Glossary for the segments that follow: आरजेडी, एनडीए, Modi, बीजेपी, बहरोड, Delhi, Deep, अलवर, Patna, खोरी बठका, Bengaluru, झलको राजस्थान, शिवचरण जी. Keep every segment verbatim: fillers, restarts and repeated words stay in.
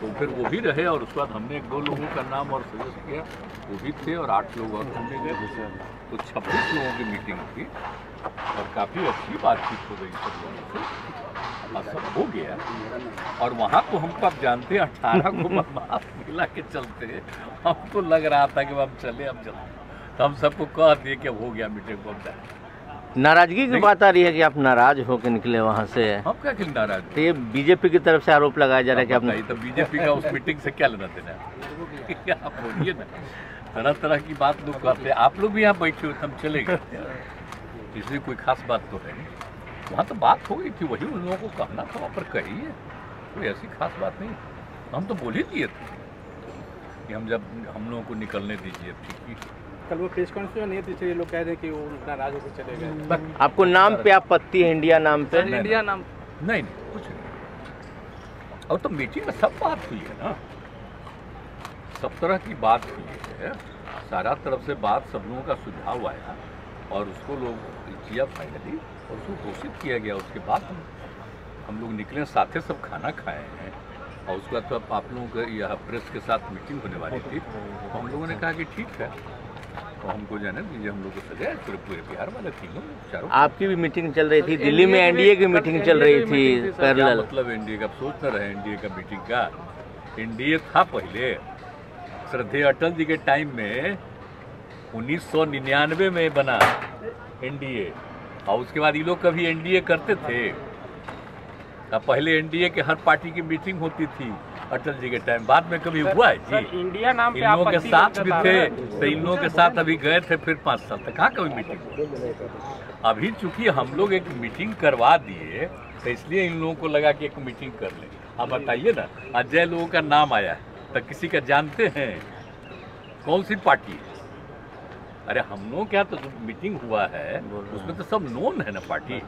तो फिर वो भी रहे और उसके बाद हमने एक दो लोगों का नाम और सजेस्ट किया, वो भी थे और आठ लोग और हमने गए, तो छब्बीस लोगों की मीटिंग थी और काफ़ी अच्छी बातचीत हो गई सब लोगों से, और सब हो गया। और वहाँ को हम तो आप जानते हैं अठारह को बदमाश मिला के चलते, हमको लग रहा था कि हम चले हम चलते, तो हम सबको कह दिए कि हो गया मीटिंग को हम। नाराजगी की बात आ रही है कि आप नाराज होकर निकले वहाँ से, आप क्या नाराज हो? ये बीजेपी की तरफ से आरोप लगाया जा रहा है कि आप नहीं, तो बीजेपी का उस मीटिंग से क्या लेना देना है? आप बोलिए ना, तरह तरह की बात लोग करते हैं। आप लोग भी यहाँ बैठे हो, हम चले गए, इसलिए कोई खास बात तो है नहीं। वहाँ तो बात हो गई थी, वही उन लोगों को कहना था, वहाँ पर कही है, कोई ऐसी खास बात नहीं। हम तो बोल ही दिए थे कि हम जब हम लोगों को निकलने दीजिए, ठीक है। कल वो प्रेस कॉन्फ्रेंस नहीं थी, इसलिए लोग कह रहे हैं कि वो नाराज होकर चले गए। आपको नाम पे आपत्ति है, इंडिया नाम पे? इंडिया नाम नहीं, नहीं कुछ नहीं। और तो मीटिंग में सब बात हुई है ना, सब तरह की बात हुई है, सारा तरफ से बात, सब लोगों का सुझाव आया और उसको लोग किया फाइनली और उसको घोषित किया गया। उसके बाद हम लोग निकले, साथ सब खाना खाए हैं और उसके बाद तो आप लोगों के यह प्रेस के साथ मीटिंग होने वाली थी, तो हम लोगों ने कहा कि ठीक है, तो हमको जाने दीजिए, हम लोगों को सजाए पूरे पूरे बिहार वाले तीनों चारों। आपकी भी मीटिंग चल रही थी दिल्ली में, एनडीए की मीटिंग चल रही थी पैरेलल? मतलब एनडीए का सोच न रहे, एनडीए का मीटिंग का, एनडीए था पहले श्रद्धेय अटल जी के टाइम में, उन्नीस सौ निन्यानवे में बना एनडीए, और उसके बाद ये लोग कभी एनडीए करते थे। पहले एनडीए के हर पार्टी की मीटिंग होती थी अटल जी के टाइम, बाद में कभी हुआ है जी? इंडिया नाम पे आप के साथ भी थे, तो इन लोगों के साथ अभी गए थे, फिर पाँच साल तक कहाँ कभी मीटिंग। अभी चूंकि हम लोग एक मीटिंग करवा दिए, तो इसलिए इन लोगों को लगा कि एक मीटिंग कर ले। आप बताइए ना, अजय लोगों का नाम आया है, तो किसी का जानते हैं कौन सी पार्टी है? अरे हम लोग क्या, तो जो मीटिंग हुआ है उसमें तो सब नोन है ना पार्टी,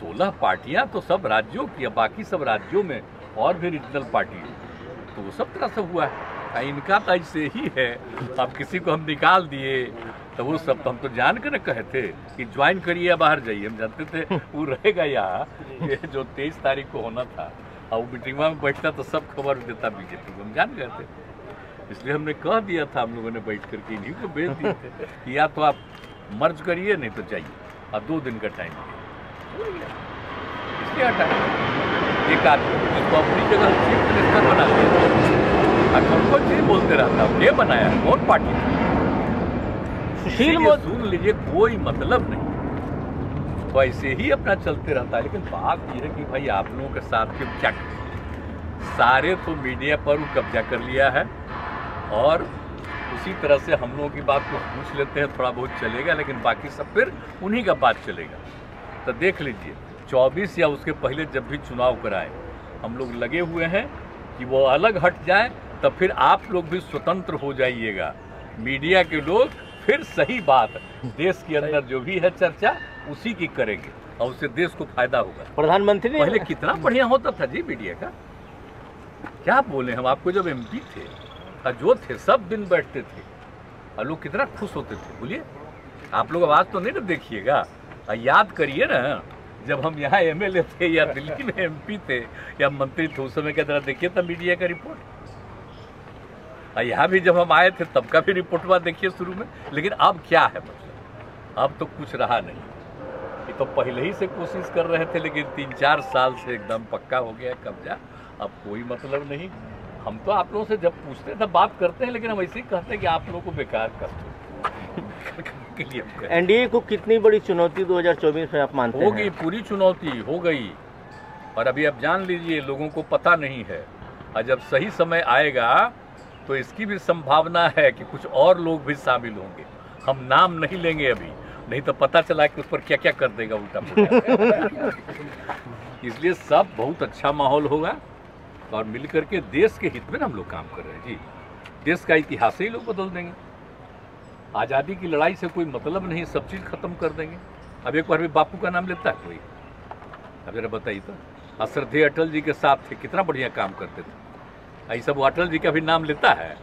सोलह पार्टियां तो सब राज्यों की, बाकी सब राज्यों में और भी रीजनल पार्टी है, तो वो सब तरह से हुआ है। इनका तो ऐसे ही है, अब किसी को हम निकाल दिए तो वो सब तो हम तो जान के न कहे थे कि ज्वाइन करिए या बाहर जाइए, हम जानते थे वो रहेगा यहाँ, जो तेईस तारीख को होना था, और वो मीटिंग में बैठता तो सब खबर देता बीजेपी को, हम जान गए थे, इसलिए हमने कह दिया था, हम लोगों ने बैठ करके इन्हीं को भेज दिए थे कि या तो आप मर्ज करिए नहीं तो जाइए, और दो दिन का टाइम इसलिए हटाए। एक आदमी जिसको अपनी जगह चीफ मिनिस्टर बना दिया, हमको चीज बोलते रहता, ये बनाया कौन पार्टी थी? सुन लीजिए, कोई मतलब नहीं, वैसे ही अपना चलते रहता है। लेकिन बात यह है कि भाई आप लोगों के साथ के क्या, सारे तो मीडिया पर कब्जा कर लिया है, और उसी तरह से हम लोगों की बात को पूछ लेते हैं, थोड़ा बहुत चलेगा, लेकिन बाकी सब फिर उन्हीं का बात चलेगा। तो देख लीजिए, चौबीस या उसके पहले जब भी चुनाव कराएं, हम लोग लगे हुए हैं कि वो अलग हट जाए, तो फिर आप लोग भी स्वतंत्र हो जाइएगा, मीडिया के लोग फिर सही बात देश के अंदर जो भी है चर्चा उसी की करेंगे, और उससे देश को फायदा होगा। प्रधानमंत्री पहले कितना बढ़िया होता था जी मीडिया का, क्या बोले हम आपको, जब एम पी थे और जो थे सब दिन बैठते थे और लोग कितना खुश होते थे, बोलिए। आप लोग आवाज़ तो नहीं ना देखिएगा, याद करिए ना, जब हम यहाँ एमएलए थे या दिल्ली में एमपी थे या मंत्री थे, उस समय क्या तरह देखिए था मीडिया का रिपोर्ट, और यहाँ भी जब हम आए थे तब का भी रिपोर्ट हुआ, देखिए शुरू में। लेकिन अब क्या है, मतलब अब तो कुछ रहा नहीं, ये तो पहले ही से कोशिश कर रहे थे, लेकिन तीन चार साल से एकदम पक्का हो गया कब्जा, अब कोई मतलब नहीं। हम तो आप लोगों से जब पूछते तब बात करते हैं, लेकिन हम ऐसे ही कहते हैं कि आप लोगों को बेकार करते हैं। एनडीए को कितनी बड़ी चुनौती दो हज़ार चौबीस में आप मानते हैं? हो गई पूरी चुनौती, हो गई। और अभी आप जान लीजिए, लोगों को पता नहीं है, और जब सही समय आएगा तो इसकी भी संभावना है कि कुछ और लोग भी शामिल होंगे। हम नाम नहीं लेंगे अभी, नहीं तो पता चला कि उस पर क्या क्या कर देगा उल्टा पुल्टा। इसलिए सब बहुत अच्छा माहौल होगा, और मिल करके देश के हित में हम लोग काम कर रहे हैं जी। देश का इतिहास ही लोग बदल देंगे, आज़ादी की लड़ाई से कोई मतलब नहीं, सब चीज़ खत्म कर देंगे। अब एक बार भी बापू का नाम लेता है कोई? अब जरा बताइए तो, अश्रद्धेय अटल जी के साथ थे, कितना बढ़िया काम करते थे, ऐसा वो अटल जी का भी नाम लेता है?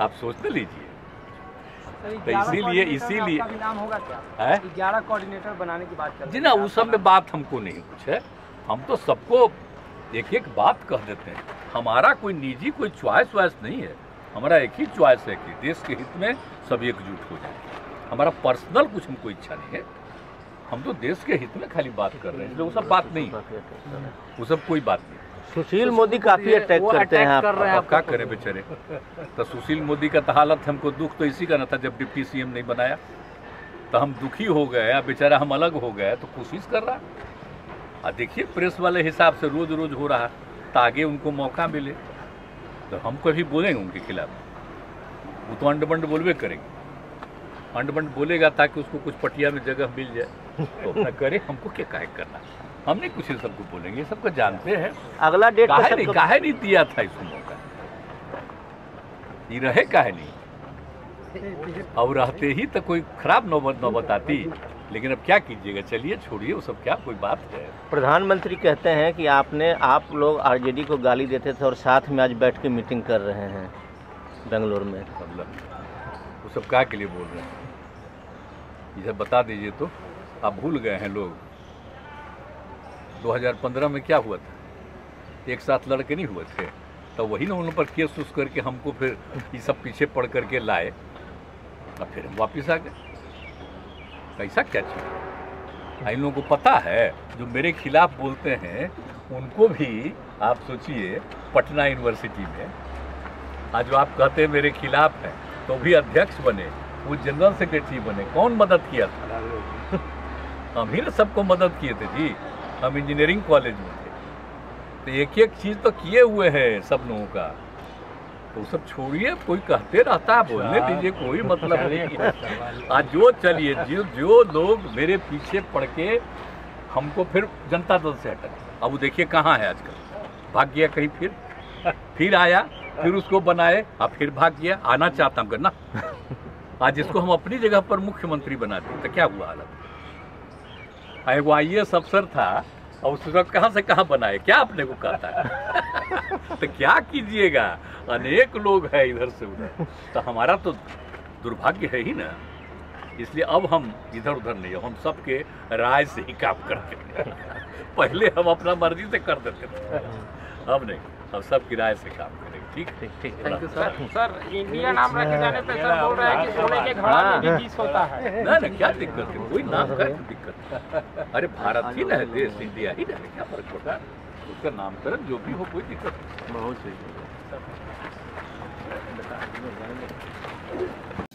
आप सोचते लीजिए। तो इसीलिए इसीलिए ग्यारह कोऑर्डिनेटर बनाने की बात कर जी ना, उस सब में बात हमको नहीं कुछ है, हम तो सबको एक एक बात कह देते हैं। हमारा कोई निजी कोई च्वाइस वाइस नहीं है, हमारा एक ही च्वाइस है कि देश के हित में सभी एकजुट हो जाए। हमारा पर्सनल कुछ हमको इच्छा नहीं है, हम तो देश के हित में खाली बात कर रहे हैं, इसलिए वो सब बात नहीं, वो सब कोई बात नहीं। सुशील मोदी काफी अटैक करते हैं, आप क्या करें बेचारे। तो सुशील मोदी का तो हालत, हमको दुख तो इसी का ना था, जब डिप्टी सीएम नहीं बनाया तो हम दुखी हो गए, अब बेचारा हम अलग हो गए, तो कोशिश कर रहा है। और देखिए प्रेस वाले हिसाब से रोज रोज हो रहा, ताकि उनको मौका मिले तो हम कभी बोलेंगे उनके खिलाफ, वो तो अंडबंड बोलवे करेंगे, अंडबंड बोलेगा ताकि उसको कुछ पटिया में जगह मिल जाए, तो अपना करे, हमको क्या काहे करना, हम नहीं कुछ सबको बोलेंगे, सबको जानते हैं। अगला डेट काहे नहीं, काहे नहीं दिया था इसको मौका, ये रहे काहे नहीं, और रहते ही तो कोई खराब नौबत नौबत आती, लेकिन अब क्या कीजिएगा, चलिए छोड़िए वो सब, क्या कोई बात है। प्रधानमंत्री कहते हैं कि आपने आप लोग आरजेडी को गाली देते थे और साथ में आज बैठ के मीटिंग कर रहे हैं बेंगलोर में, वो सब क्या के लिए बोल रहे हैं, ये सब बता दीजिए। तो आप भूल गए हैं लोग, दो हज़ार पंद्रह में क्या हुआ था, एक साथ लड़के नहीं हुए थे, तो वही ना उन पर केस उस करके हमको फिर ये सब पीछे पड़ करके लाए, और फिर हम वापस आ गए। ऐसा क्या चीज़, इन लोगों को पता है जो मेरे खिलाफ बोलते हैं उनको भी, आप सोचिए पटना यूनिवर्सिटी में आज जो आप कहते हैं मेरे खिलाफ हैं, तो भी अध्यक्ष बने, वो जनरल सेक्रेटरी बने, कौन मदद किया था, हम ही सबको मदद किए थे जी, हम इंजीनियरिंग कॉलेज में थे, तो एक एक चीज़ तो किए हुए हैं सब लोगों का, तो सब छोड़िए, कोई कहते रहता है, बोलने दीजिए, कोई मतलब नहीं। आज जो चलिए जो जो लोग मेरे पीछे पड़ के हमको फिर जनता दल से हटा, अब वो देखिए कहाँ है आजकल, भाग गया कहीं, फिर फिर आया, फिर उसको बनाए, अब फिर भाग गया, आना चाहता हम करना, आज इसको हम अपनी जगह पर मुख्यमंत्री बना दिए, तो क्या हुआ हालत। अरे वो आई ए एस अफसर था, और उसको कहाँ से कहाँ बनाए, क्या अपने को कहता है, तो क्या कीजिएगा, अनेक लोग हैं इधर से उधर, तो हमारा तो दुर्भाग्य है ही ना, इसलिए अब हम इधर उधर नहीं, हम सबके राय से ही काम करते हैं। पहले हम अपना मर्जी से कर देते थे, अब नहीं, अब सबकी राय से काम करेंगे। ठीक ठीक ठीक thank you sir. Sir India नाम रखे जाने पे सर बोल रहा है कि सोने के घड़ा में भी बीस होता है, ना ना क्या दिक्कत है, कोई नाम का दिक्कत, अरे भारत ही ना है, देश इंडिया ही ना है, क्या फर्क पड़ता है, उसका नामकरण जो भी हो, कोई दिक्कत नहीं। बहुत सही।